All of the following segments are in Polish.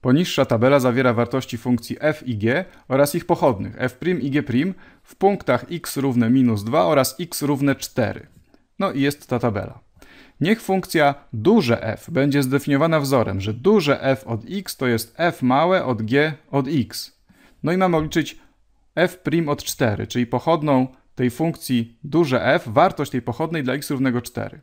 Poniższa tabela zawiera wartości funkcji f i g oraz ich pochodnych f' i g' w punktach x równe -2 oraz x równe 4. No i jest ta tabela. Niech funkcja duże F będzie zdefiniowana wzorem, że duże F od x to jest F małe od g od x. No i mamy obliczyć f' od 4, czyli pochodną tej funkcji duże F, wartość tej pochodnej dla x równego 4.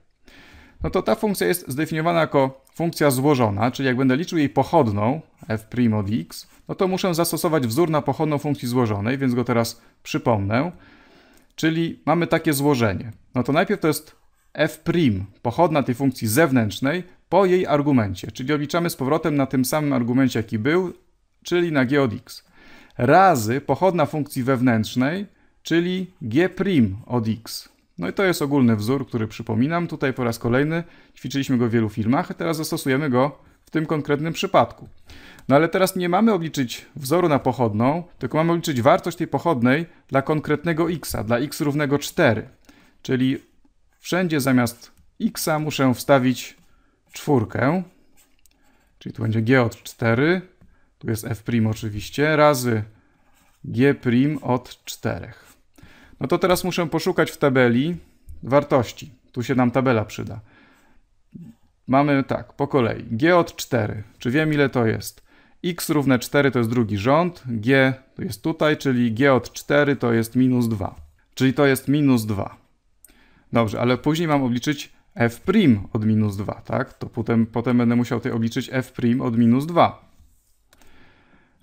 No to ta funkcja jest zdefiniowana jako funkcja złożona, czyli jak będę liczył jej pochodną, f' od x, no to muszę zastosować wzór na pochodną funkcji złożonej, więc go teraz przypomnę. Czyli mamy takie złożenie. No to najpierw to jest f', pochodna tej funkcji zewnętrznej, po jej argumencie. Czyli obliczamy z powrotem na tym samym argumencie, jaki był, czyli na g od x. Razy pochodna funkcji wewnętrznej, czyli g' od x. No i to jest ogólny wzór, który przypominam. Tutaj po raz kolejny ćwiczyliśmy go w wielu filmach, a teraz zastosujemy go w tym konkretnym przypadku. No ale teraz nie mamy obliczyć wzoru na pochodną, tylko mamy obliczyć wartość tej pochodnej dla konkretnego x, dla x równego 4. Czyli wszędzie zamiast x muszę wstawić 4, czyli tu będzie g od 4, tu jest f' oczywiście, razy g' od 4. No to teraz muszę poszukać w tabeli wartości. Tu się nam tabela przyda. Mamy tak, po kolei. G od 4. Czy wiem, ile to jest? X równe 4 to jest drugi rząd. G to jest tutaj, czyli G od 4 to jest -2. Czyli to jest -2. Dobrze, ale później mam obliczyć f' od -2, tak? To potem będę musiał tutaj obliczyć f' od -2.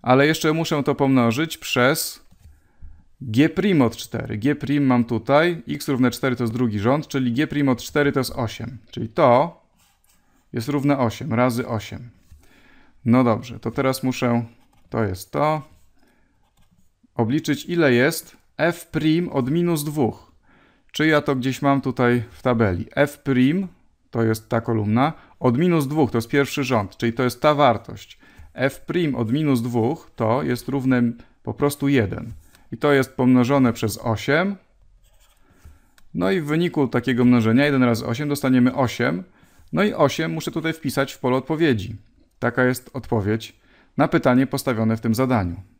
Ale jeszcze muszę to pomnożyć przez g' od 4. G' mam tutaj, x równe 4 to jest drugi rząd, czyli g' od 4 to jest 8. Czyli to jest równe 8 razy 8. No dobrze, to teraz muszę, to jest to, obliczyć, ile jest f' od -2. Czy ja to gdzieś mam tutaj w tabeli. F' to jest ta kolumna, od -2 to jest pierwszy rząd, czyli to jest ta wartość. F' od -2 to jest równe po prostu 1. I to jest pomnożone przez 8. No i w wyniku takiego mnożenia 1 razy 8 dostaniemy 8. No i 8 muszę tutaj wpisać w pole odpowiedzi. Taka jest odpowiedź na pytanie postawione w tym zadaniu.